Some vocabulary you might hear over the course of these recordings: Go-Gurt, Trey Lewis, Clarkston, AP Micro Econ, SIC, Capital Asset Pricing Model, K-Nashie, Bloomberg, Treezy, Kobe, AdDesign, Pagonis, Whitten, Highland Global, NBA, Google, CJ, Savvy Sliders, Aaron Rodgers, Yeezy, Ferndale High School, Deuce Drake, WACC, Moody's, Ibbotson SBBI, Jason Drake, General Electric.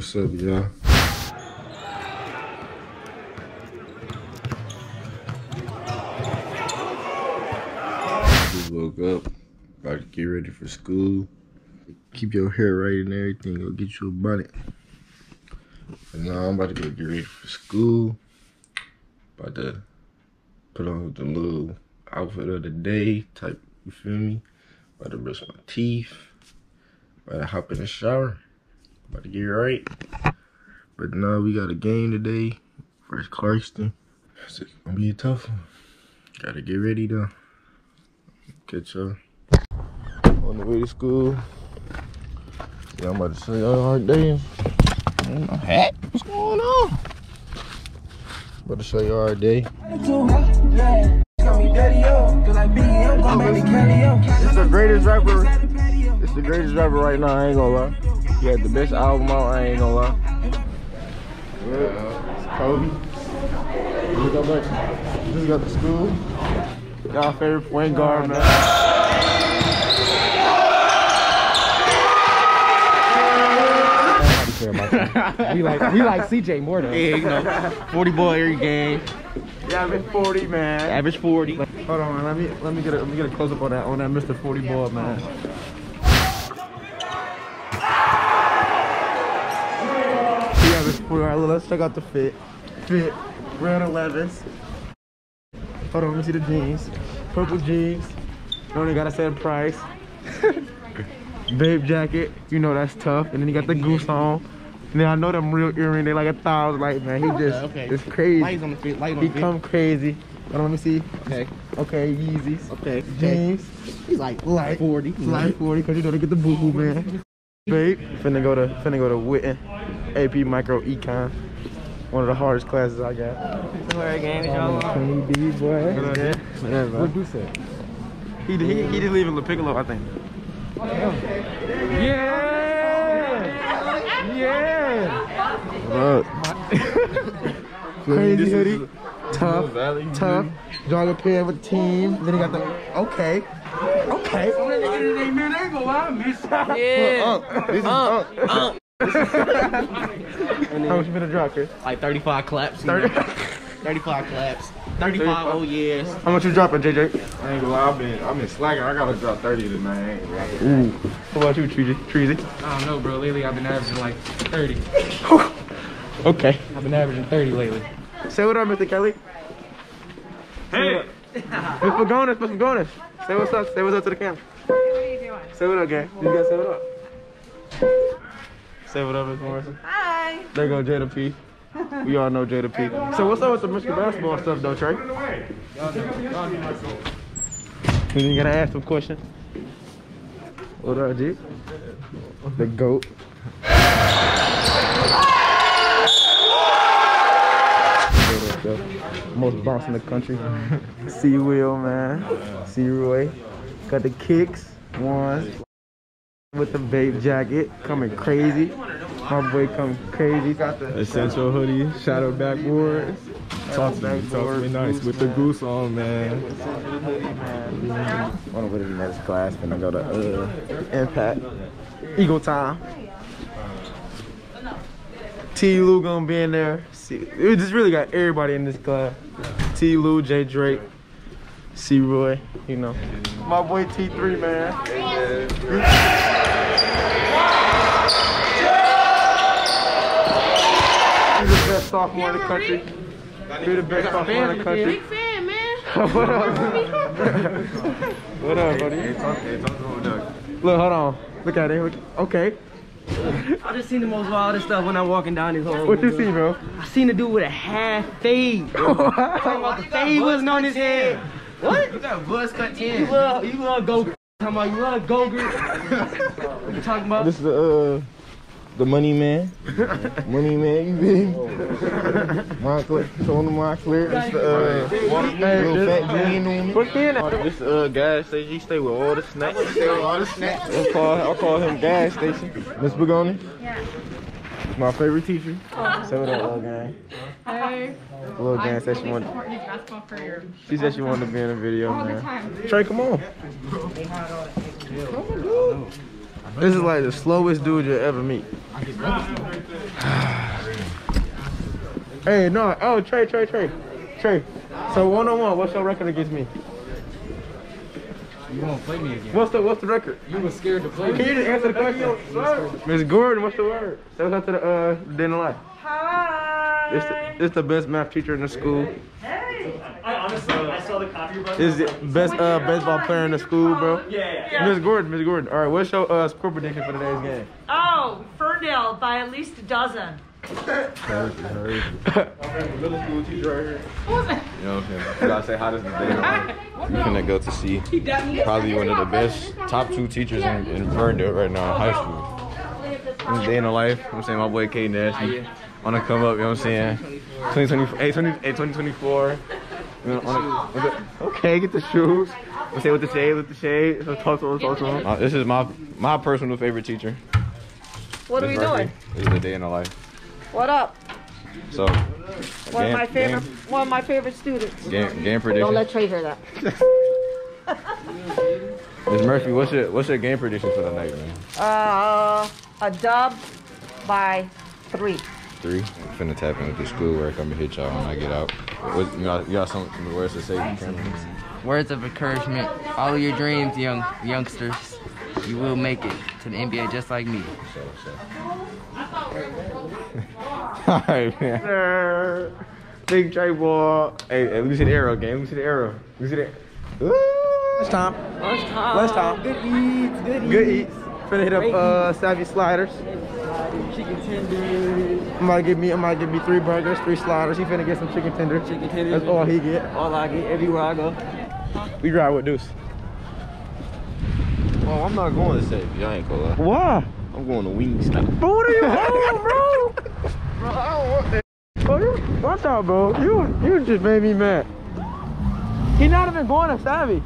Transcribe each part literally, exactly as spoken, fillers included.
What's up, y'all? Just woke up, about to get ready for school. Keep your hair right and everything, go get you a bonnet. But now I'm about to go get ready for school. About to put on the little outfit of the day type, you feel me? About to brush my teeth. About to hop in the shower. About to get right. But now we got a game today versus Clarkston. It's gonna be a tough one. Gotta get ready though. Catch y'all. On the way to school. Yeah, I'm about to show y'all hard days. In my hat. What's going on? About to show y'all our day. It's the greatest rapper. It's the greatest rapper right now, I ain't gonna lie. He had the best album out, I ain't gonna lie. Yeah, Kobe. We go back. We just got to school. Y'all favorite point guard, man. we like we like C J more though. Yeah, you know, forty ball every game. Yeah, average forty, man. Average forty. Hold on, man. Let me let me get a let me get a close up on that on that Mister forty ball, man. Yeah, average forty. All right, let's check out the fit. Fit. Round elevens. Hold on, let me see the jeans. Purple jeans. Don't even gotta say the price. Babe jacket, you know that's tough. And then he got the goose on. And then I know them real earrings, they like a thousand. Like, man, he just, yeah, okay. It's crazy. Lights on the feet, light on he the feet. He come crazy. Hold on, let me see. Okay. Okay, Yeezys. Okay. Jeans. He's like light forty. Light forty, because you know they get the boo-boo, man. Babe, finna go to, finna go to Whitten. A P Micro Econ. One of the hardest classes I got. What game is y'all on? Boy. Whatever. What do you say? He didn't leave in the Piccolo, I think. Yeah! Yeah! yeah. Crazy hoodie. Tough. Tough. Draw the pair of a team. Then he got the. Okay. Okay. Yeah. This is up. How much you been a drop, Chris? Like thirty-five claps. thirty-five claps. thirty-five oh years. How much you dropping, J J? I ain't gonna lie, I've been, I've been slacking. I gotta drop thirty today, man. Ooh. How about you, Treezy? I don't know, bro. Lately, I've been averaging like thirty. Okay. I've been averaging thirty lately. Say what up, Mister Kelly. Hey! Miss Pagonis, Miss Pagonis. Say what's up. Say what's up to the camera. What are you doing? Say what up, gang. You guys say what up. Say what up, Miss Morrison. Hi! There go Jada P. We all know Jada P. Hey, so what's up with the Mister Basketball stuff though, Trey? You ain't gotta ask some questions. What up, G? The GOAT. Most bounce in the country. C Will, man. C Roy. Got the kicks. Ones. With the vape jacket. Coming crazy. My boy come crazy. Got the essential hoodie, shadow backboards. Talk to me, talk to me nice goose, with man. The goose on, man. I don't know the next class, and I go to uh, Impact. Eagle time. T. Lou gonna be in there. See, we just really got everybody in this class. T. Lou, J. Drake, C. Roy. You know, my boy T. Three, man. Sophomore in the country. You're the best sophomore in the country. Big fan, man. What up? What up, buddy? Hey, talk, hey, talk to him, Doug. Look, hold on. Look at it. Okay. I just seen the most wildest stuff when I'm walking down this hallway. What you see, bro? I seen a dude with a half fade. Talking about the fade wasn't on his head. What? You got buzz cut in. You love, you love Go-Gurt. Talking about you love Go-Gurt. What you talking about? This is the, uh... the money man. Money man, you big. Mind clear. So on the mind clear, it's the uh, water little fat green on me. This uh, gas station, he stay with all the snacks. He stay with all the snacks. I'll call, I'll call him gas station. Miss Begoni? Yeah. My favorite teacher. Oh. Say what up, little gang. Hey. Little gang said she wanted. She said she wanted to be in a video, man. Trey, come on. This is like the slowest dude you'll ever meet. Hey, no. Oh, Trey, Trey, Trey. Trey. So one on one, what's your record against me? You won't play me again. What's the what's the record? You were scared to play me. Can you just answer the question? Miss Gordon, what's the word? That was after the uh day in the life. Hi. It's the, it's the best math teacher in the school. Hey. I honestly I saw the copy button. Is the best uh baseball player in the school, bro? Yeah. yeah. Miss Gordon, Miss Gordon. All right, what's your uh score prediction for today's game? Oh, Ferndale by at least a dozen. Crazy, crazy. Okay, middle school teacher right here. Who's that? You know what I'm saying? You gotta say hi this day. Right? You're gonna go to see probably one of the best top two teachers in, in Ferndale right now in high school. This day in the life, you know what I'm saying? My boy K-Nashie on a come up, you know what I'm saying? twenty twenty-four. Okay, get the shoes. Let's say with the shade, with the shade. So talk to him, talk to him. Uh, this is my my personal favorite teacher. What this are we right doing? Here. This is the day in the life. What up? So, one game, of my favorite, game, one of my favorite students. Game, game prediction. Don't let Trey hear that. Miz Murphy, what's your what's your game prediction for the night, man? Uh, a dub by three. Three. I'm finna tap in with the schoolwork. I'm gonna hit y'all when I get out. What, you got you got some, some words to say? Words of encouragement. Follow your dreams, young youngsters. You will make it to the N B A just like me. So, so. All right, man. Big Trey ball. Hey, hey, let me see the arrow game. Let me see the arrow. Let me see the. Ooh, let's time. Let's time. Let's time. Good eats. Good eats. Good eats. Finna hit up uh, Savvy Sliders. Chicken tenders. I'm gonna give me. I'm gonna give me three burgers, three sliders. He finna get some chicken tender. Chicken tender. That's all he get. All I get everywhere I go. We drive with Deuce. Oh, I'm not going to Savvy. I ain't gonna lie. Why? I'm going to Wingstop. Bro, what are you doing, bro? Bro, I don't want that. Bro, you, watch out, bro. You, you just made me mad. He not even going to Savvy.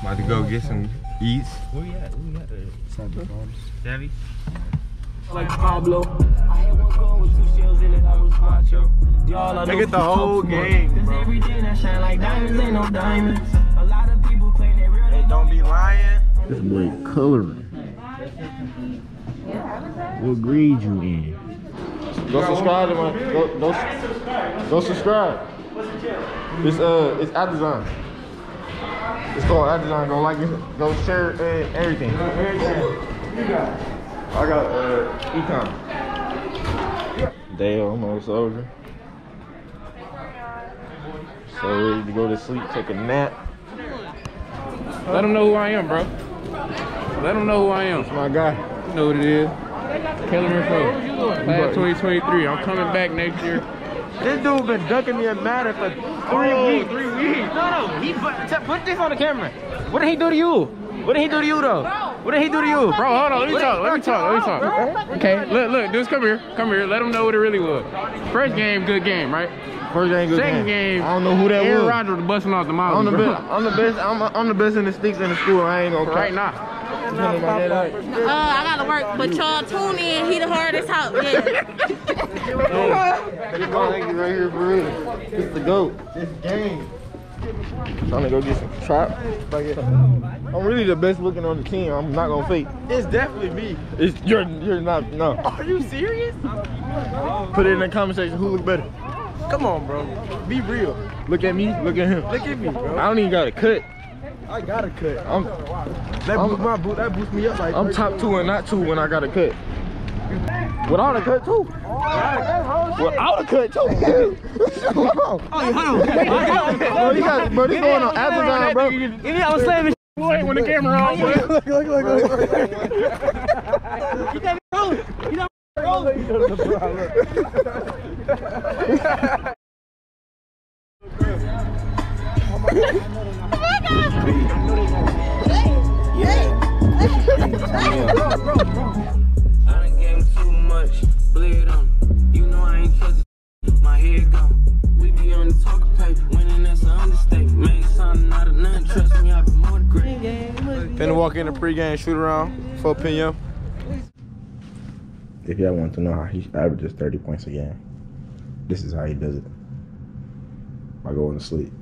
About to go get some eats. Where you at? Where you at? Savvy Farms. Savvy? Like Pablo. I had one goal with two shells in it. I was macho. They get the whole game, bro. Cause everything that shine like diamonds ain't no diamonds. A lot of people claim they real. They don't be lying. This boy coloring. What grade you in? Go subscribe to my. Go, go, go subscribe. It's uh, it's AdDesign. It's called AdDesign. Go like it. Go share uh, everything. You got. I got uh, econ. Dale, I'm a soldier. So ready to go to sleep, take a nap. Let them know who I am, bro. Let them know who I am. It's my guy. You know what it is. Kellerman Pro. Class twenty twenty-three. I'm coming back next year. This dude been ducking me a matter for three oh, weeks. Three weeks. No, no. He put, put this on the camera. What did he do to you? What did he do to you, though? What did he do to you? Bro, hold on. Let me talk. Let me talk. Let me talk. Let me talk. Okay. Look, look. Dudes, come here. Come here. Let them know what it really was. First game, good game, right? First game, good Second game. game, I don't know who that Aaron was. Rodgers was busting off the mile. I'm the best. I'm the best. I'm, I'm the best in the sticks in the school. I ain't gonna count. Right now. Uh, I gotta work, but y'all tune in. He the hardest out. Yeah. Thank you right here for real. It's the goat. This game. I'm trying to go get some trap. I'm really the best looking on the team. I'm not gonna fake. It's definitely me. It's you're. You're not. No. Are you serious? Put it in the conversation. Who look better? Come on, bro. Be real. Look at me. Look at him. Look at me, bro. I don't even got a cut. I got a cut. I'm, that boost my boot. That boost me up like. I'm top two and not two when I got a cut. Without a cut too. Without a cut too. Hold on. Oh, hold on. Bro, you got, bro, this going on Amazon, bro. I was saying this shit when the camera on. Look, look, look. You got me rolling. You got me rolling. Oh my God! Hey, yeah! I done gave him too much, bleed on. You know I ain't trust my head gone. We be on the talking paper, winning that's an understatement. Make something not a none. Trust me, I've been more than great. Finna walk in the pregame shoot around, four p m If y'all want to know how he averages thirty points a game, this is how he does it. By going to sleep.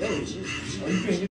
Hey, you can